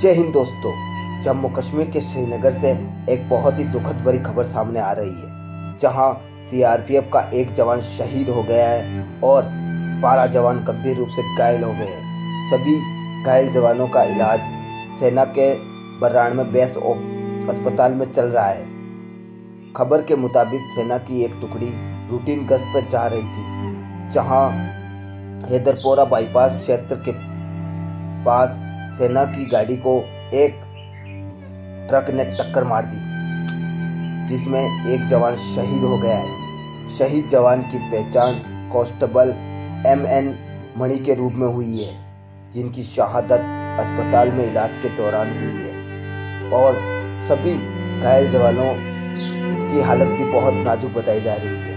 जय हिंद दोस्तों, जम्मू कश्मीर के श्रीनगर से एक बहुत ही दुखद भरी खबर सामने आ रही है, जहां सीआरपीएफ का एक जवान शहीद हो गया है और 12 जवान गंभीर रूप से घायल हो गए हैं। सभी घायल जवानों का इलाज सेना के बरान में बेस ऑफ अस्पताल में चल रहा है। खबर के मुताबिक सेना की एक टुकड़ी रूटीन गश्त पर जा रही थी, जहाँ हेदरपोरा बाईपास क्षेत्र के पास सेना की गाड़ी को एक ट्रक ने टक्कर मार दी, जिसमें एक जवान शहीद हो गया है। शहीद जवान की पहचान कांस्टेबल एमएन मणि के रूप में हुई है, जिनकी शहादत अस्पताल में इलाज के दौरान हुई है और सभी घायल जवानों की हालत भी बहुत नाजुक बताई जा रही है।